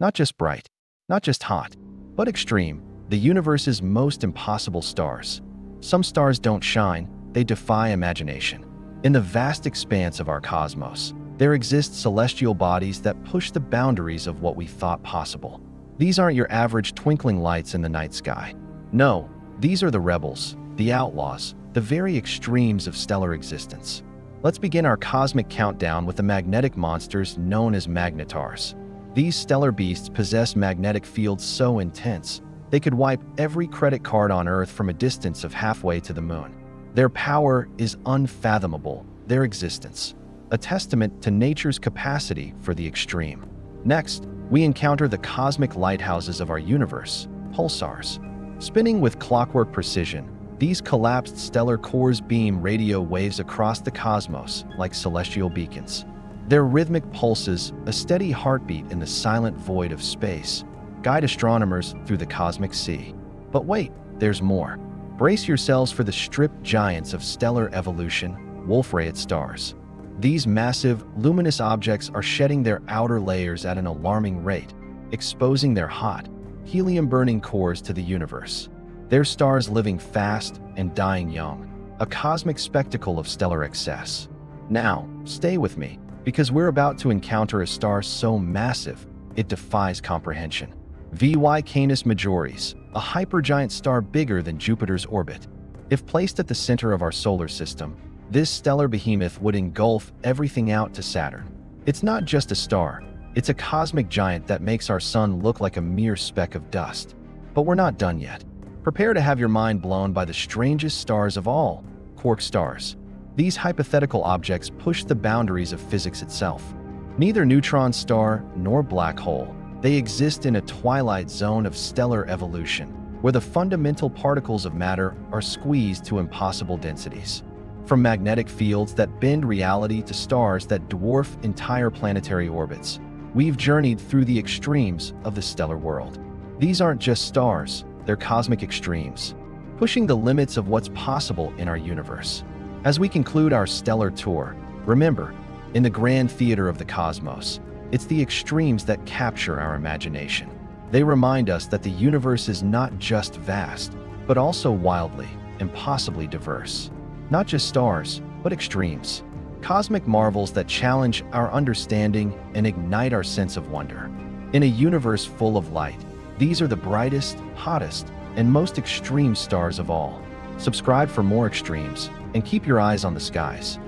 Not just bright, not just hot, but extreme, the universe's most impossible stars. Some stars don't shine, they defy imagination. In the vast expanse of our cosmos, there exist celestial bodies that push the boundaries of what we thought possible. These aren't your average twinkling lights in the night sky. No, these are the rebels, the outlaws, the very extremes of stellar existence. Let's begin our cosmic countdown with the magnetic monsters known as magnetars. These stellar beasts possess magnetic fields so intense, they could wipe every credit card on Earth from a distance of halfway to the moon. Their power is unfathomable, their existence a testament to nature's capacity for the extreme. Next, we encounter the cosmic lighthouses of our universe, pulsars. Spinning with clockwork precision, these collapsed stellar cores beam radio waves across the cosmos like celestial beacons. Their rhythmic pulses, a steady heartbeat in the silent void of space, guide astronomers through the cosmic sea. But wait, there's more. Brace yourselves for the stripped giants of stellar evolution, Wolf-Rayet stars. These massive, luminous objects are shedding their outer layers at an alarming rate, exposing their hot, helium-burning cores to the universe. Their stars living fast and dying young, a cosmic spectacle of stellar excess. Now, stay with me, because we're about to encounter a star so massive, it defies comprehension. VY Canis Majoris, a hypergiant star bigger than Jupiter's orbit. If placed at the center of our solar system, this stellar behemoth would engulf everything out to Saturn. It's not just a star, it's a cosmic giant that makes our sun look like a mere speck of dust. But we're not done yet. Prepare to have your mind blown by the strangest stars of all, quark stars. These hypothetical objects push the boundaries of physics itself. Neither neutron star nor black hole, they exist in a twilight zone of stellar evolution, where the fundamental particles of matter are squeezed to impossible densities. From magnetic fields that bend reality to stars that dwarf entire planetary orbits, we've journeyed through the extremes of the stellar world. These aren't just stars, they're cosmic extremes, pushing the limits of what's possible in our universe. As we conclude our stellar tour, remember, in the grand theater of the cosmos, it's the extremes that capture our imagination. They remind us that the universe is not just vast, but also wildly, impossibly diverse. Not just stars, but extremes. Cosmic marvels that challenge our understanding and ignite our sense of wonder. In a universe full of light, these are the brightest, hottest, and most extreme stars of all. Subscribe for more extremes, and keep your eyes on the skies.